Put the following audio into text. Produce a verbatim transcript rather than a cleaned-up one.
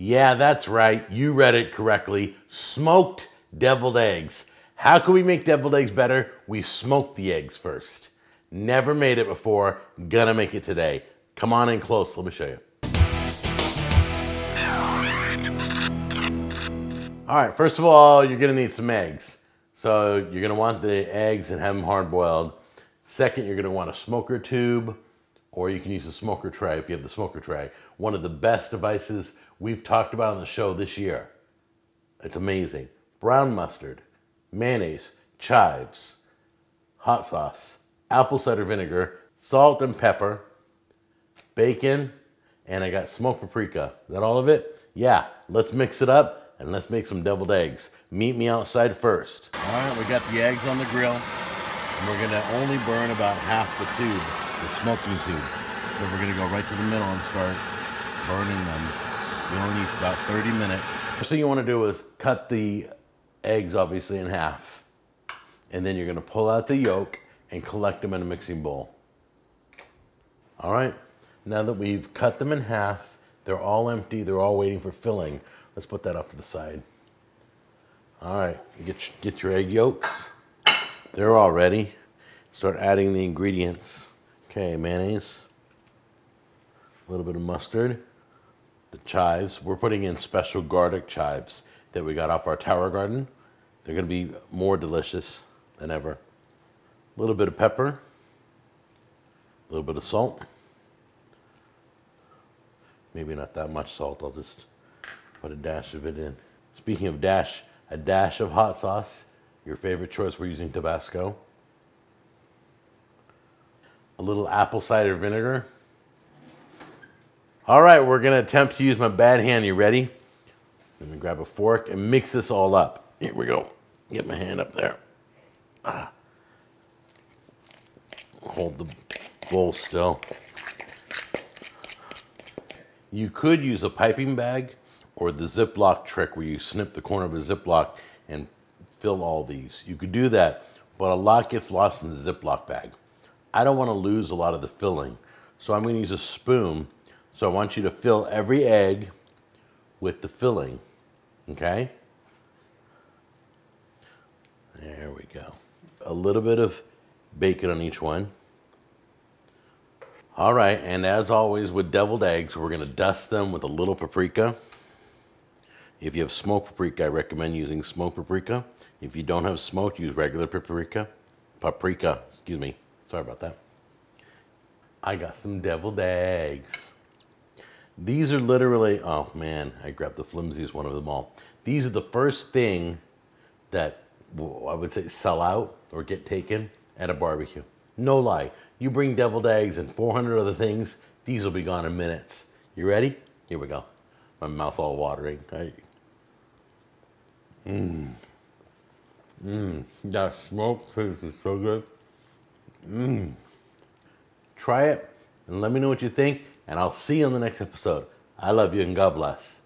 Yeah, that's right. You read it correctly. Smoked deviled eggs. How can we make deviled eggs better? We smoke the eggs first. Never made it before. Gonna make it today. Come on in close. Let me show you. All right, first of all, you're gonna need some eggs. So you're gonna want the eggs and have them hard boiled. Second, you're gonna want a smoker tube, or you can use a smoker tray if you have the smoker tray. One of the best devices we've talked about on the show this year. It's amazing. Brown mustard, mayonnaise, chives, hot sauce, apple cider vinegar, salt and pepper, bacon, and I got smoked paprika. Is that all of it? Yeah, let's mix it up. And let's make some deviled eggs. Meet me outside first. All right, we got the eggs on the grill, and we're gonna only burn about half the tube, the smoking tube. So we're gonna go right to the middle and start burning them. You only need about thirty minutes. First thing you wanna do is cut the eggs, obviously, in half. And then you're gonna pull out the yolk and collect them in a mixing bowl. All right, now that we've cut them in half, they're all empty, they're all waiting for filling. Let's put that off to the side. All right, get, get your egg yolks. They're all ready. Start adding the ingredients. Okay, mayonnaise, a little bit of mustard, the chives. We're putting in special garlic chives that we got off our tower garden. They're gonna be more delicious than ever. A little bit of pepper, a little bit of salt. Maybe not that much salt, I'll just put a dash of it in. Speaking of dash, a dash of hot sauce, your favorite choice, we're using Tabasco. A little apple cider vinegar. All right, we're gonna attempt to use my bad hand. You ready? Let me grab a fork and mix this all up. Here we go. Get my hand up there. Ah. Hold the bowl still. You could use a piping bag, or the Ziploc trick where you snip the corner of a Ziploc and fill all these. You could do that, but a lot gets lost in the Ziploc bag. I don't wanna lose a lot of the filling, so I'm gonna use a spoon. So I want you to fill every egg with the filling, okay? There we go. A little bit of bacon on each one. All right, and as always with deviled eggs, we're gonna dust them with a little paprika. If you have smoked paprika, I recommend using smoked paprika. If you don't have smoked, use regular paprika. Paprika, excuse me. Sorry about that. I got some deviled eggs. These are literally, oh man, I grabbed the flimsiest one of them all. These are the first thing that I would say sell out or get taken at a barbecue. No lie, you bring deviled eggs and four hundred other things, these will be gone in minutes. You ready? Here we go. My mouth all watering. I, Mmm. Mmm. That smoked taste is so good. Mmm. Try it and let me know what you think, and I'll see you on the next episode. I love you and God bless.